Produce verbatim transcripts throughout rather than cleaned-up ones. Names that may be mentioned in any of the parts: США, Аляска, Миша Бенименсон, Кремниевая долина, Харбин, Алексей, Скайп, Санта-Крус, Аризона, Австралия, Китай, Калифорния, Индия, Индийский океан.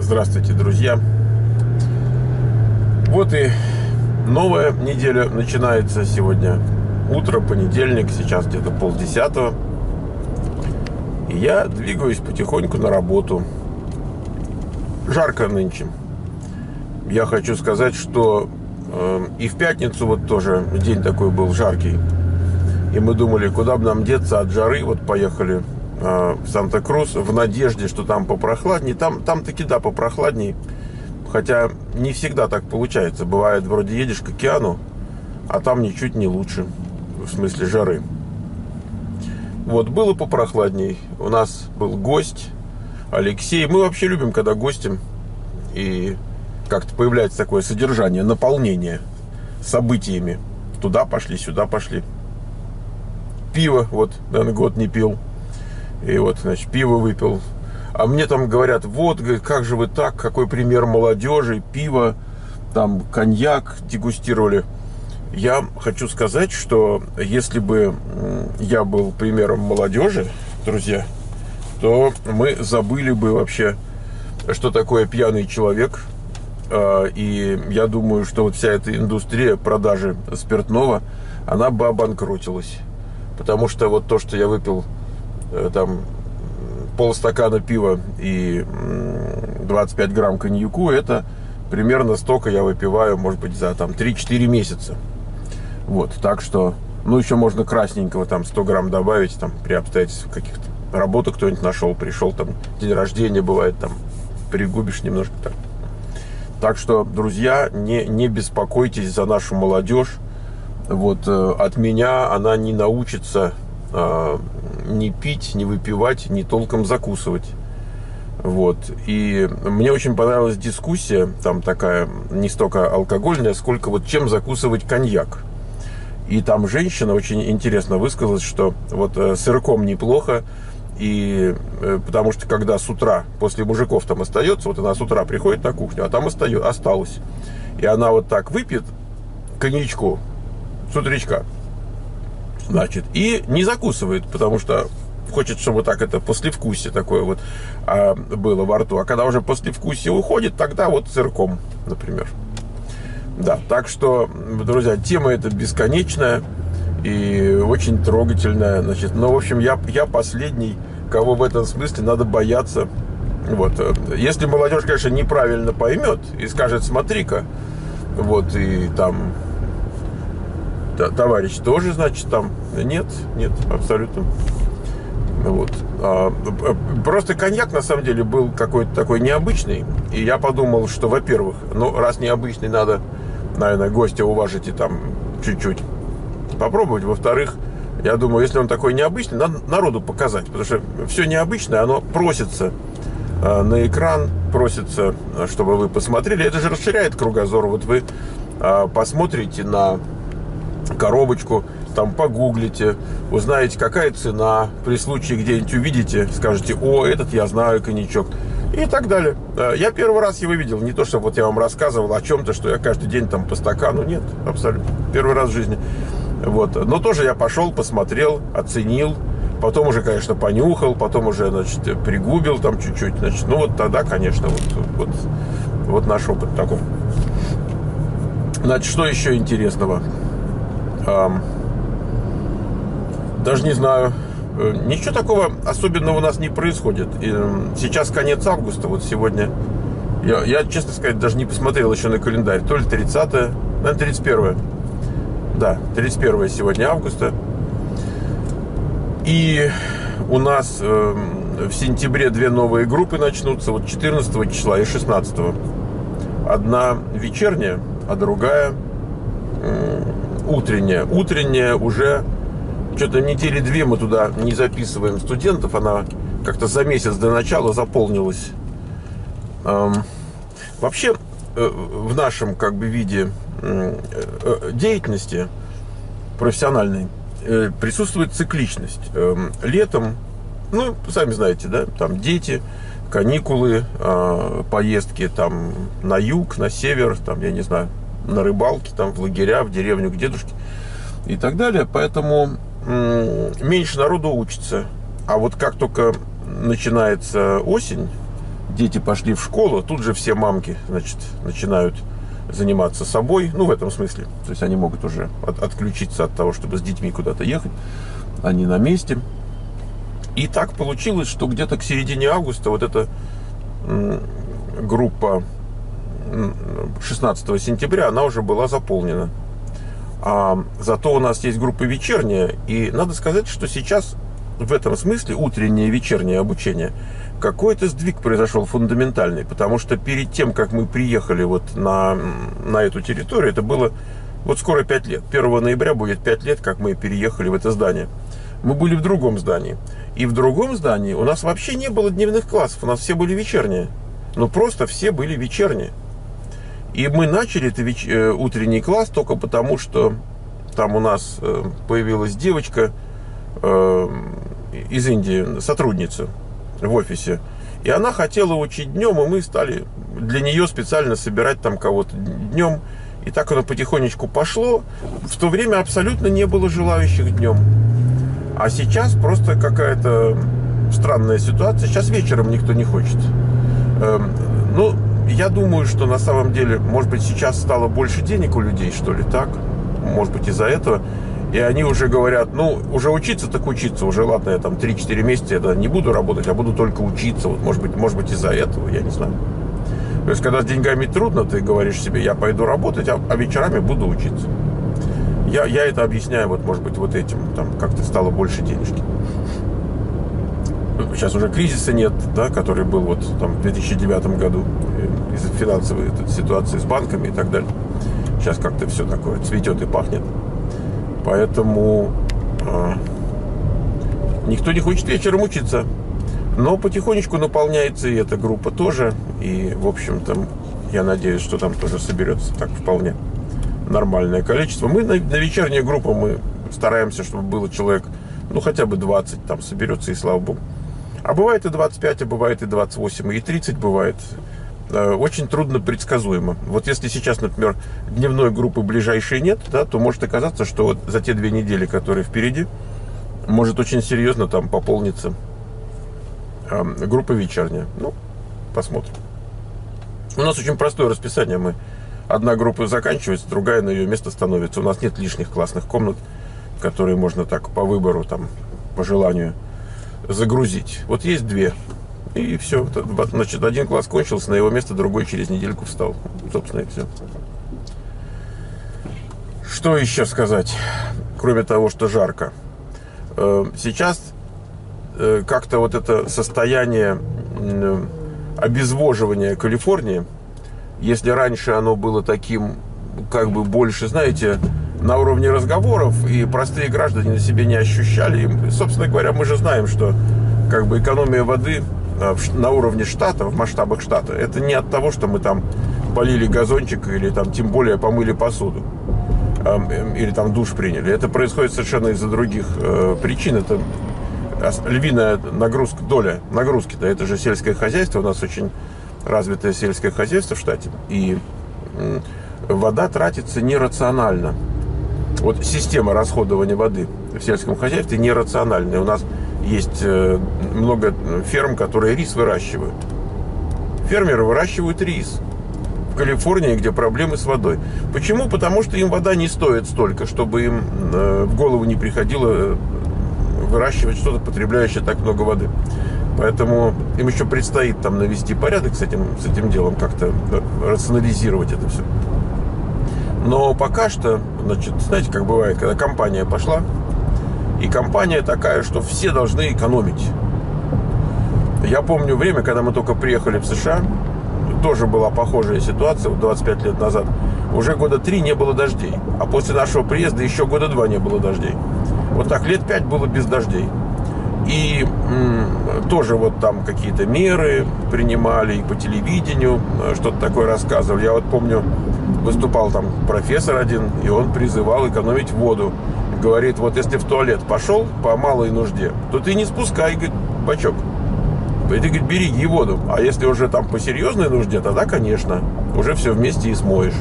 Здравствуйте, друзья! Вот и новая неделя начинается сегодня. Утро, понедельник, сейчас где-то полдесятого. И я двигаюсь потихоньку на работу. Жарко нынче. Я хочу сказать, что э, и в пятницу вот тоже день такой был жаркий. И мы думали, куда бы нам деться от жары. Вот поехали в Санта-Крус в надежде, что там попрохладнее. Там, там таки да, попрохладней. Хотя не всегда так получается. Бывает, вроде едешь к океану, а там ничуть не лучше. В смысле жары. Вот, было попрохладней. У нас был гость Алексей. Мы вообще любим, когда гостим. И как-то появляется такое содержание, наполнение событиями. Туда пошли, сюда пошли. Пиво, вот, наверное, год не пил. И вот, значит, пиво выпил. А мне там говорят, вот, как же вы так, какой пример молодежи, пиво, там, коньяк дегустировали. Я хочу сказать, что если бы я был примером молодежи, друзья, то мы забыли бы вообще, что такое пьяный человек. И я думаю, что вот вся эта индустрия продажи спиртного, она бы обанкротилась. Потому что вот то, что я выпил, там полстакана пива и двадцать пять грамм коньяку, это примерно столько я выпиваю, может быть, за там три-четыре месяца. Вот, так что, ну, еще можно красненького там сто грамм добавить, там, при обстоятельствах каких-то. Работу кто-нибудь нашел, пришел, там, день рождения бывает, там, пригубишь немножко так. Так что, друзья, не, не беспокойтесь за нашу молодежь. Вот, от меня она не научится не пить, не выпивать, не толком закусывать. Вот. И мне очень понравилась дискуссия, там такая, не столько алкогольная, сколько вот чем закусывать коньяк. И там женщина очень интересно высказалась, что вот сырком неплохо, и потому что когда с утра, после мужиков там остается, вот она с утра приходит на кухню, а там осталось. И она вот так выпьет коньячку с утречка. Значит, и не закусывает, потому что хочет, чтобы так это послевкусие такое вот а, было во рту. А когда уже послевкусие уходит, тогда вот сырком, например. Да, так что, друзья, тема эта бесконечная и очень трогательная. Значит, но, в общем, я, я последний, кого в этом смысле надо бояться. Вот. Если молодежь, конечно, неправильно поймет и скажет, смотри-ка, вот, и там... Товарищ тоже, значит, там нет, нет, абсолютно. Вот. Просто коньяк, на самом деле, был какой-то такой необычный. И я подумал, что, во-первых, ну, раз необычный, надо, наверное, гостя уважить и там чуть-чуть попробовать. Во-вторых, я думаю, если он такой необычный, надо народу показать. Потому что все необычное, оно просится на экран, просится, чтобы вы посмотрели. Это же расширяет кругозор. Вот вы посмотрите на... коробочку, там погуглите, узнаете, какая цена, при случае где-нибудь увидите, скажете, о, этот я знаю коньячок, и так далее. Я первый раз его видел, не то, что вот я вам рассказывал о чем-то, что я каждый день там по стакану, нет, абсолютно, первый раз в жизни. Вот, но тоже я пошел, посмотрел, оценил, потом уже, конечно, понюхал, потом уже, значит, пригубил там чуть-чуть, значит, ну вот тогда, конечно, вот, вот, вот наш опыт такой. Значит, что еще интересного? Даже не знаю. Ничего такого особенного у нас не происходит. Сейчас конец августа. Вот сегодня я, я, честно сказать, даже не посмотрел еще на календарь. То ли тридцатое, наверное, тридцать первое. Да, тридцать первое сегодня августа. И у нас в сентябре две новые группы начнутся. Вот четырнадцатого числа и шестнадцатого. Одна вечерняя, а другая... утренняя. Утренняя уже что-то недели две мы туда не записываем студентов. Она как-то за месяц до начала заполнилась. Вообще в нашем как бы виде деятельности профессиональной присутствует цикличность. Летом, ну, сами знаете, да, там дети, каникулы, поездки там на юг, на север, там, я не знаю, на рыбалке, там, в лагеря, в деревню к дедушке и так далее. Поэтому меньше народу учится. А вот как только начинается осень, дети пошли в школу, тут же все мамки, значит, начинают заниматься собой, ну, в этом смысле. То есть они могут уже от, отключиться от того, чтобы с детьми куда-то ехать. Они на месте. И так получилось, что где-то к середине августа вот эта группа шестнадцатого сентября, она уже была заполнена. А зато у нас есть группа вечерняя. И надо сказать, что сейчас в этом смысле утреннее и вечернее обучение, какой-то сдвиг произошел фундаментальный, потому что перед тем, как мы приехали вот на, на эту территорию, это было вот скоро пять лет. первого ноября будет пять лет, как мы переехали в это здание. Мы были в другом здании. И в другом здании у нас вообще не было дневных классов, у нас все были вечерние. Ну просто все были вечерние. И мы начали это веч... утренний класс только потому, что там у нас появилась девочка э, из Индии, сотрудница в офисе. И она хотела учить днем, и мы стали для нее специально собирать там кого-то днем. И так оно потихонечку пошло. В то время абсолютно не было желающих днем. А сейчас просто какая-то странная ситуация. Сейчас вечером никто не хочет. Ну, я думаю, что на самом деле, может быть, сейчас стало больше денег у людей, что ли, так? Может быть, из-за этого. И они уже говорят, ну, уже учиться, так учиться. Уже, ладно, я там три-четыре месяца я не буду работать, а буду только учиться. Вот, может быть, может быть, из-за этого, я не знаю. То есть, когда с деньгами трудно, ты говоришь себе, я пойду работать, а, а вечерами буду учиться. Я, я это объясняю, вот, может быть, вот этим, там, как-то стало больше денежки. Сейчас уже кризиса нет, да, который был вот там в две тысячи девятом году из-за финансовой ситуации с банками и так далее. Сейчас как-то все такое цветет и пахнет. Поэтому э, никто не хочет вечером учиться. Но потихонечку наполняется и эта группа тоже. И, в общем-то, я надеюсь, что там тоже соберется так вполне нормальное количество. Мы на, на вечернюю группу мы стараемся, чтобы было человек, ну, хотя бы двадцать там соберется, и слава богу. А бывает и двадцать пять, а бывает и двадцать восемь, и тридцать бывает. Очень трудно предсказуемо. Вот если сейчас, например, дневной группы ближайшей нет, да, то может оказаться, что вот за те две недели, которые впереди, может очень серьезно там пополниться группа вечерняя. Ну, посмотрим. У нас очень простое расписание. Мы, одна группа заканчивается, другая на ее место становится. У нас нет лишних классных комнат, которые можно так по выбору, там, по желанию загрузить. Вот есть две. И все. Значит, один класс кончился, на его место другой через недельку встал. Собственно, и все. Что еще сказать, кроме того, что жарко? Сейчас как-то вот это состояние обезвоживания Калифорнии, если раньше оно было таким, как бы больше, знаете, на уровне разговоров, и простые граждане на себе не ощущали. И, собственно говоря, мы же знаем, что как бы экономия воды на уровне штата, в масштабах штата, это не от того, что мы там полили газончик или там тем более помыли посуду или там душ приняли. Это происходит совершенно из-за других причин. Это львиная нагрузка, доля нагрузки. Да, это же сельское хозяйство. У нас очень развитое сельское хозяйство в штате. И вода тратится нерационально. Вот система расходования воды в сельском хозяйстве нерациональная. У нас есть много ферм, которые рис выращивают. Фермеры выращивают рис в Калифорнии, где проблемы с водой. Почему? Потому что им вода не стоит столько, чтобы им в голову не приходило выращивать что-то, потребляющее так много воды. Поэтому им еще предстоит там навести порядок с этим, с этим делом, как-то рационализировать это все. Но пока что, значит, знаете, как бывает, когда компания пошла, и компания такая, что все должны экономить. Я помню время, когда мы только приехали в США, тоже была похожая ситуация, двадцать пять лет назад. Уже года три не было дождей, а после нашего приезда еще года два не было дождей. Вот так лет пять было без дождей. И м, тоже вот там какие-то меры принимали, и по телевидению что-то такое рассказывали. Я вот помню, выступал там профессор один, и он призывал экономить воду. Говорит, вот если в туалет пошел по малой нужде, то ты не спускай, говорит, бачок. И ты, говорит, береги воду. А если уже там по серьезной нужде, тогда, конечно, уже все вместе и смоешь.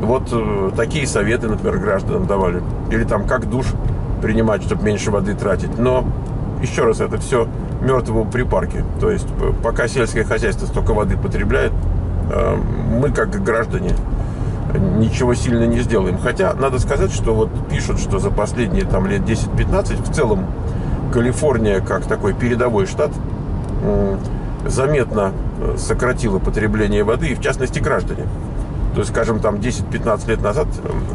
Вот э, такие советы, например, гражданам давали. Или там, как душ принимать, чтобы меньше воды тратить. Но, еще раз, это все мертвые припарки. То есть, пока сельское хозяйство столько воды потребляет, мы, как граждане, ничего сильно не сделаем. Хотя, надо сказать, что вот пишут, что за последние там лет десять-пятнадцать в целом Калифорния, как такой передовой штат, заметно сократила потребление воды, и в частности граждане. То есть, скажем, там десять-пятнадцать лет назад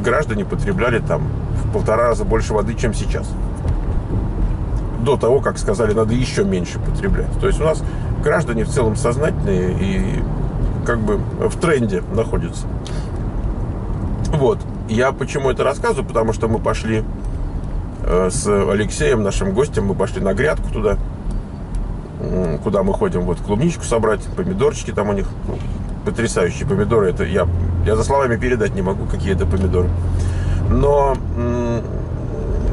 граждане потребляли там в полтора раза больше воды, чем сейчас. До того, как сказали, надо еще меньше потреблять. То есть у нас граждане в целом сознательные и как бы в тренде находятся. Вот. Я почему это рассказываю? Потому что мы пошли с Алексеем, нашим гостем, мы пошли на грядку туда, куда мы ходим, вот клубничку собрать, помидорчики там у них, ну, потрясающие помидоры. Это я, я за словами передать не могу, какие это помидоры. Но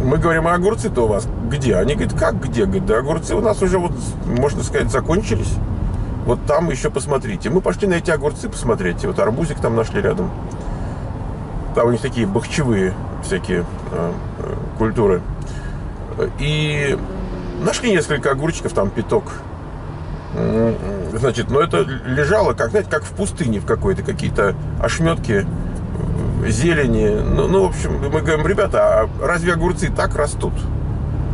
мы говорим, а огурцы-то у вас где? Они говорят, как где? Говорят, да огурцы у нас уже, вот, можно сказать, закончились. Вот там еще посмотрите. Мы пошли на эти огурцы посмотреть. И вот арбузик там нашли рядом. Там у них такие бахчевые всякие э, культуры. И нашли несколько огурчиков, там пяток. Значит, но это лежало, как, знаете, как в пустыне в какой-то, какие-то ошметки зелени. Ну, ну, в общем, мы говорим, ребята, а разве огурцы так растут?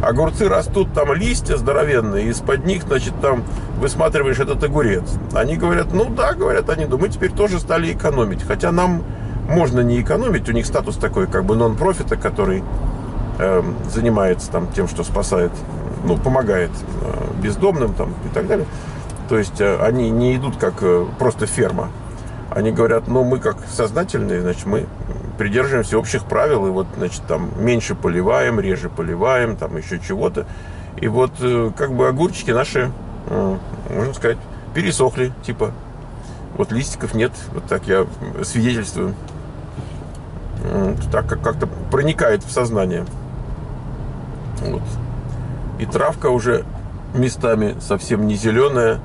Огурцы растут, там листья здоровенные, из-под них, значит, там высматриваешь этот огурец. Они говорят, ну да, говорят они, мы теперь тоже стали экономить. Хотя нам можно не экономить, у них статус такой, как бы нон-профита, который э, занимается там тем, что спасает, ну, помогает э, бездомным там и так далее. То есть э, они не идут как э, просто ферма. Они говорят, ну, мы как сознательные, значит, мы придерживаемся общих правил, и вот, значит, там меньше поливаем, реже поливаем, там еще чего-то. И вот, как бы, огурчики наши, можно сказать, пересохли, типа. Вот листиков нет, вот так я свидетельствую. Так как как-то проникает в сознание. Вот. И травка уже местами совсем не зеленая,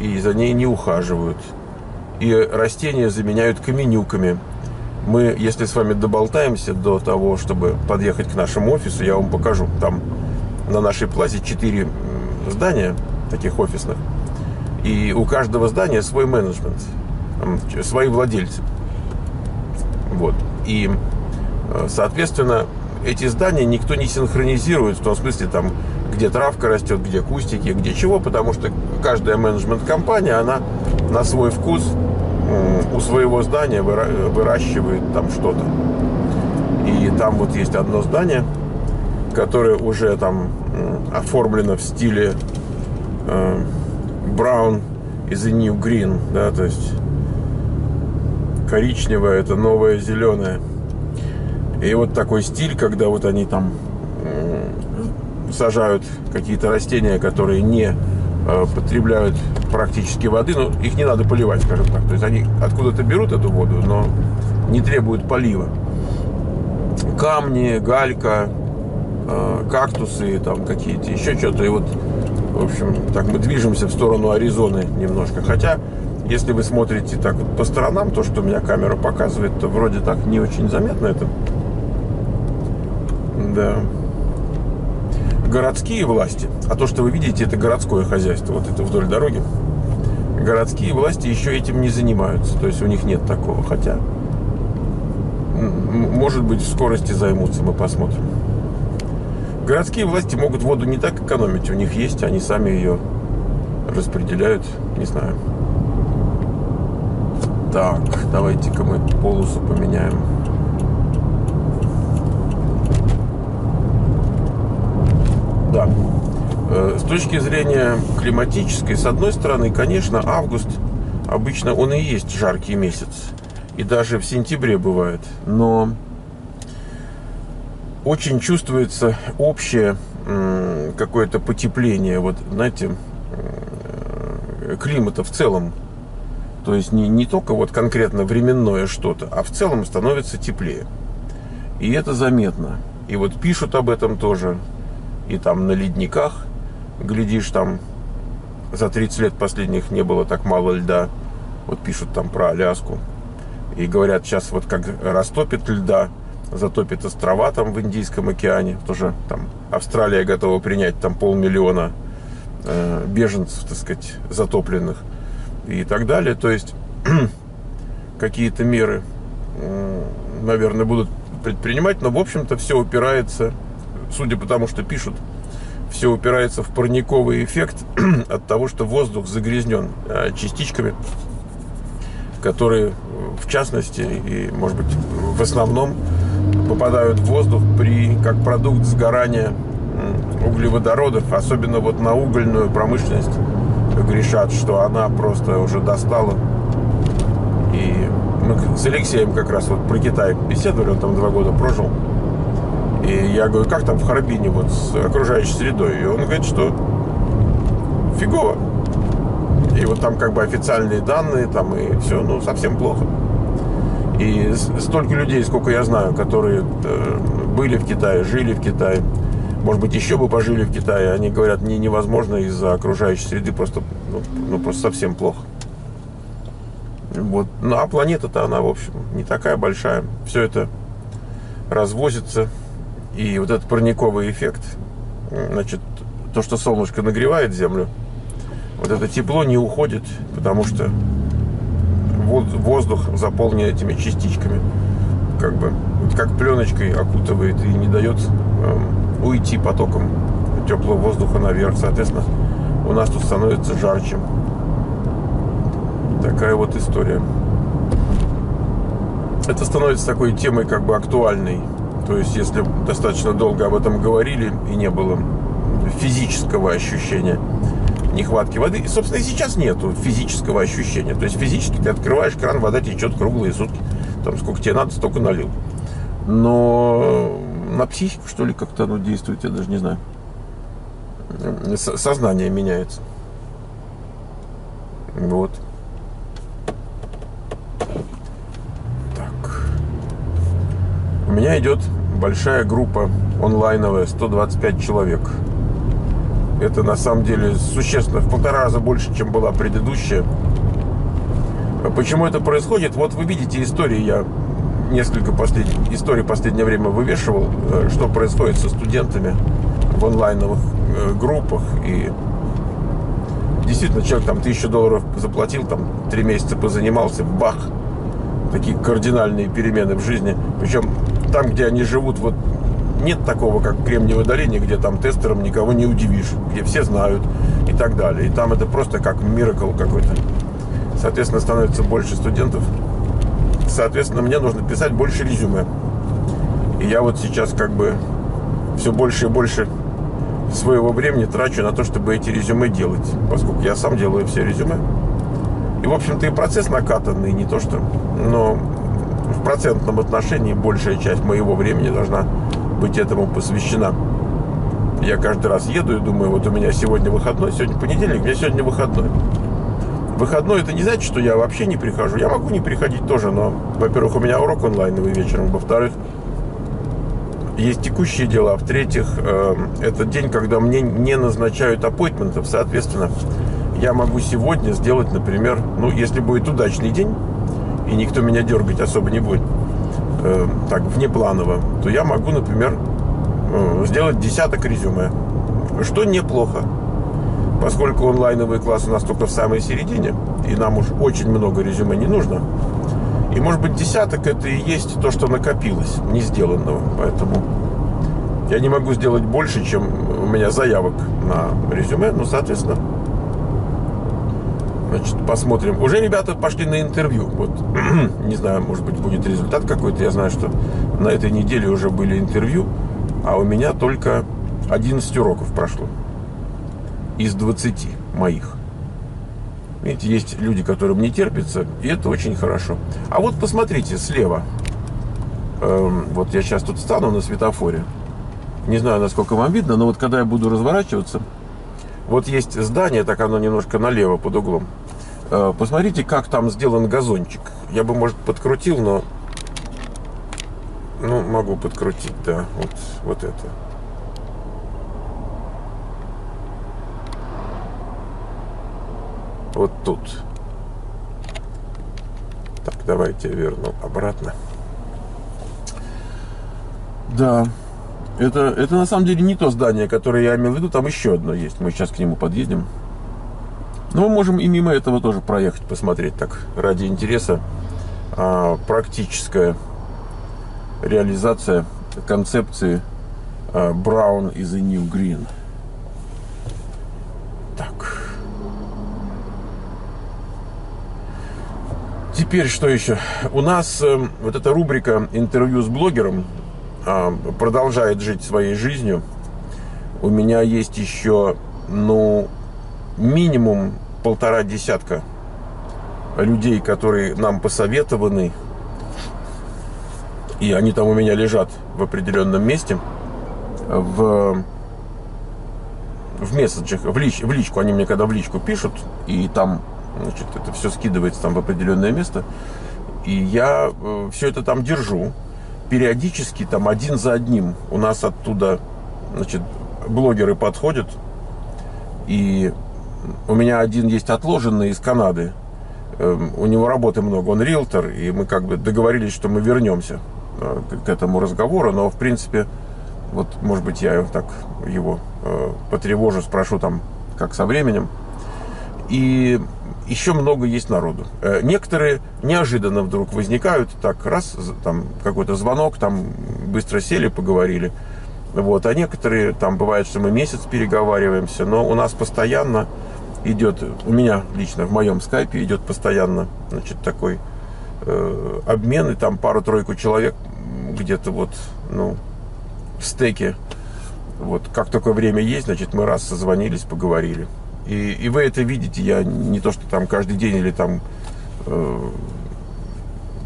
и за ней не ухаживают. И растения заменяют каменюками. Мы, если с вами доболтаемся до того, чтобы подъехать к нашему офису, я вам покажу. Там на нашей плазе четыре здания, таких офисных. И у каждого здания свой менеджмент, свои владельцы. Вот. И, соответственно, эти здания никто не синхронизирует, в том смысле, там, где травка растет, где кустики, где чего, потому что каждая менеджмент-компания, она на свой вкус у своего здания выращивает там что-то. И там вот есть одно здание, которое уже там оформлено в стиле brown is the new green, да, то есть коричневое — это новое зеленое. И вот такой стиль, когда вот они там сажают какие-то растения, которые не потребляют практически воды, но их не надо поливать, скажем так. То есть они откуда-то берут эту воду, но не требуют полива. Камни, галька, кактусы, там какие-то еще что-то. И вот, в общем, так мы движемся в сторону Аризоны немножко. Хотя, если вы смотрите так вот по сторонам, то, что у меня камера показывает, то вроде так не очень заметно это. Да. Городские власти, а то, что вы видите, это городское хозяйство, вот это вдоль дороги, городские власти еще этим не занимаются, то есть у них нет такого, хотя, может быть, в скорости займутся, мы посмотрим. Городские власти могут воду не так экономить, у них есть, они сами ее распределяют, не знаю. Так, давайте-ка мы полосу поменяем. Да. С точки зрения климатической, с одной стороны, конечно, август, обычно он и есть жаркий месяц. И даже в сентябре бывает. Но очень чувствуется общее какое-то потепление, вот, знаете, климата в целом. То есть не, не только вот конкретно временное что-то, а в целом становится теплее. И это заметно. И вот пишут об этом тоже. И там на ледниках, глядишь, там за тридцать лет последних не было так мало льда. Вот пишут там про Аляску. И говорят, сейчас вот как растопит льда, затопит острова там в Индийском океане. Тоже там Австралия готова принять там полмиллиона э, беженцев, так сказать, затопленных и так далее. То есть какие-то меры, э, наверное, будут предпринимать, но, в общем-то, все упирается, судя по тому, что пишут, все упирается в парниковый эффект от того, что воздух загрязнен частичками, которые, в частности, и, может быть, в основном попадают в воздух при, как продукт сгорания углеводородов, особенно вот на угольную промышленность грешат, что она просто уже достала. И мы с Алексеем как раз вот про Китай беседовали, он там два года прожил. И я говорю, как там в Харбине вот с окружающей средой? И он говорит, что фигово. И вот там как бы официальные данные, там и все, ну, совсем плохо. И столько людей, сколько я знаю, которые были в Китае, жили в Китае, может быть, еще бы пожили в Китае, они говорят, не, невозможно из-за окружающей среды, просто, ну, ну, просто совсем плохо. Вот. Ну, а планета-то она, в общем, не такая большая. Все это развозится. И вот этот парниковый эффект, значит, то, что солнышко нагревает землю, вот это тепло не уходит, потому что воздух заполнен этими частичками, как бы, как пленочкой окутывает и не дает э, уйти потоком теплого воздуха наверх. Соответственно, у нас тут становится жарче. Такая вот история. Это становится такой темой, как бы, актуальной. То есть, если достаточно долго об этом говорили и не было физического ощущения нехватки воды, и, собственно, и сейчас нету физического ощущения. То есть, физически ты открываешь кран, вода течет круглые сутки. Там сколько тебе надо, столько налил. Но на психику, что ли, как-то оно действует, я даже не знаю. Сознание меняется. Вот. У меня идет большая группа онлайновая, сто двадцать пять человек. Это на самом деле существенно в полтора раза больше, чем была предыдущая. Почему это происходит? Вот вы видите истории, я несколько послед... историй в последнее время вывешивал, что происходит со студентами в онлайновых группах. И действительно, человек там тысячу долларов заплатил, там три месяца позанимался, бах! Такие кардинальные перемены в жизни. Причем там, где они живут, вот нет такого, как в Кремниевой долине, где там тестером никого не удивишь, где все знают и так далее. И там это просто как миракл какой-то. Соответственно, становится больше студентов. Соответственно, мне нужно писать больше резюме. И я вот сейчас как бы все больше и больше своего времени трачу на то, чтобы эти резюме делать, поскольку я сам делаю все резюме. И, в общем-то, и процесс накатанный, не то что, но в процентном отношении большая часть моего времени должна быть этому посвящена. Я каждый раз еду и думаю, вот у меня сегодня выходной, сегодня понедельник, у меня сегодня выходной. Выходной — это не значит, что я вообще не прихожу. Я могу не приходить тоже, но, во-первых, у меня урок онлайновый вечером, во-вторых, есть текущие дела, в-третьих, это день, когда мне не назначают аппоинтментов, соответственно, я могу сегодня сделать, например, ну, если будет удачный день, и никто меня дергать особо не будет, э, так, внепланово, то я могу, например, э, сделать десяток резюме, что неплохо, поскольку онлайновый класс у нас только в самой середине, и нам уж очень много резюме не нужно. И, может быть, десяток — это и есть то, что накопилось, не сделанного, поэтому я не могу сделать больше, чем у меня заявок на резюме, ну, соответственно, значит, посмотрим. Уже ребята пошли на интервью. Вот, не знаю, может быть, будет результат какой-то. Я знаю, что на этой неделе уже были интервью, а у меня только одиннадцать уроков прошло из двадцати моих. Видите, есть люди, которым не терпится, и это очень хорошо. А вот посмотрите слева. Эм, вот я сейчас тут стану на светофоре. Не знаю, насколько вам видно, но вот когда я буду разворачиваться, вот есть здание, так оно немножко налево под углом. Посмотрите, как там сделан газончик. Я бы, может, подкрутил, но... Ну, могу подкрутить, да. Вот, вот это. Вот тут. Так, давайте я верну обратно. Да. Это, это на самом деле не то здание, которое я имел в виду. Там еще одно есть. Мы сейчас к нему подъедем. Но мы можем и мимо этого тоже проехать, посмотреть так, ради интереса. А, практическая реализация концепции а, Brown is the new green. Так. Теперь что еще? У нас э, вот эта рубрика «Интервью с блогером» э, продолжает жить своей жизнью. У меня есть еще, ну, минимум полтора десятка людей, которые нам посоветованы. И они там у меня лежат в определенном месте. В, в месседжах, в, лич, в личку. Они мне когда в личку пишут, и там... Значит, это все скидывается там в определенное место. И я э, все это там держу. Периодически там один за одним у нас оттуда, значит, блогеры подходят. И у меня один есть отложенный из Канады. Э, у него работы много, он риэлтор. И мы как бы договорились, что мы вернемся э, к этому разговору. Но, в принципе, вот, может быть, я так его э, потревожу, спрошу там, как со временем. И... Еще много есть народу. Некоторые неожиданно вдруг возникают, так раз, там какой-то звонок, там быстро сели, поговорили. Вот. А некоторые, там бывает, что мы месяц переговариваемся, но у нас постоянно идет, у меня лично в моем скайпе идет постоянно, значит, такой э, обмен, и там пару-тройку человек где-то вот, ну, в стеке. Вот, как такое время есть, значит, мы раз созвонились, поговорили. И, и вы это видите, я не то, что там каждый день или там э,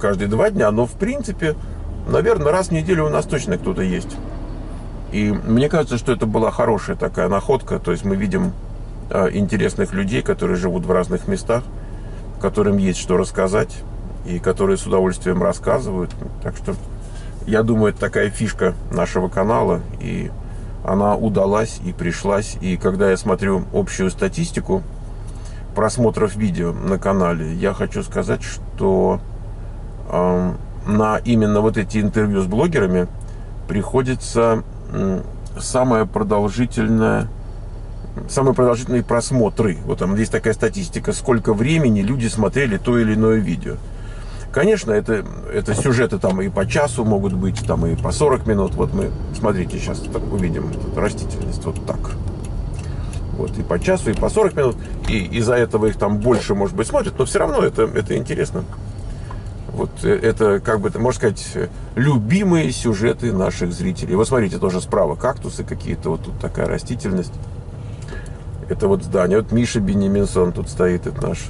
каждые два дня, но в принципе, наверное, раз в неделю у нас точно кто-то есть. И мне кажется, что это была хорошая такая находка, то есть мы видим э, интересных людей, которые живут в разных местах, которым есть что рассказать и которые с удовольствием рассказывают. Так что, я думаю, это такая фишка нашего канала, и... Она удалась и пришлась. И когда я смотрю общую статистику просмотров видео на канале, я хочу сказать, что э, на именно вот эти интервью с блогерами приходится э, самое продолжительное, самые продолжительные просмотры. Вот там есть такая статистика, сколько времени люди смотрели то или иное видео. Конечно, это, это сюжеты там и по часу могут быть, там и по сорок минут. Вот мы, смотрите, сейчас увидим растительность вот так. Вот и по часу, и по сорок минут. И из-за этого их там больше, может быть, смотрят, но все равно это, это интересно. Вот это, как бы, можно сказать, любимые сюжеты наших зрителей. Вот смотрите, тоже справа кактусы какие-то, вот тут такая растительность. Это вот здание. Вот Миша Бенименсон тут стоит, это наш...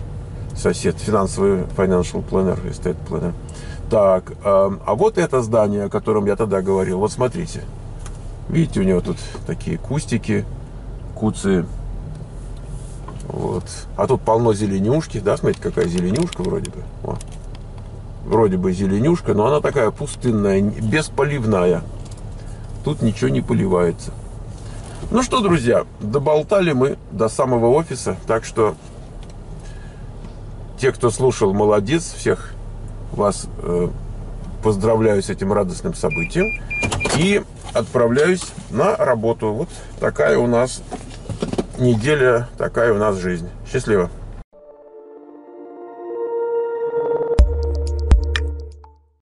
сосед, финансовый financial planner, estate planner. Так, э, а вот это здание, о котором я тогда говорил. Вот смотрите. Видите, у него тут такие кустики, куцы. Вот. А тут полно зеленюшки. Да, смотрите, какая зеленюшка вроде бы. О. Вроде бы зеленюшка, но она такая пустынная, бесполивная. Тут ничего не поливается. Ну что, друзья, доболтали мы до самого офиса, так что... Те, кто слушал, молодец. Всех вас э, поздравляю с этим радостным событием. И отправляюсь на работу. Вот такая у нас неделя, такая у нас жизнь. Счастливо.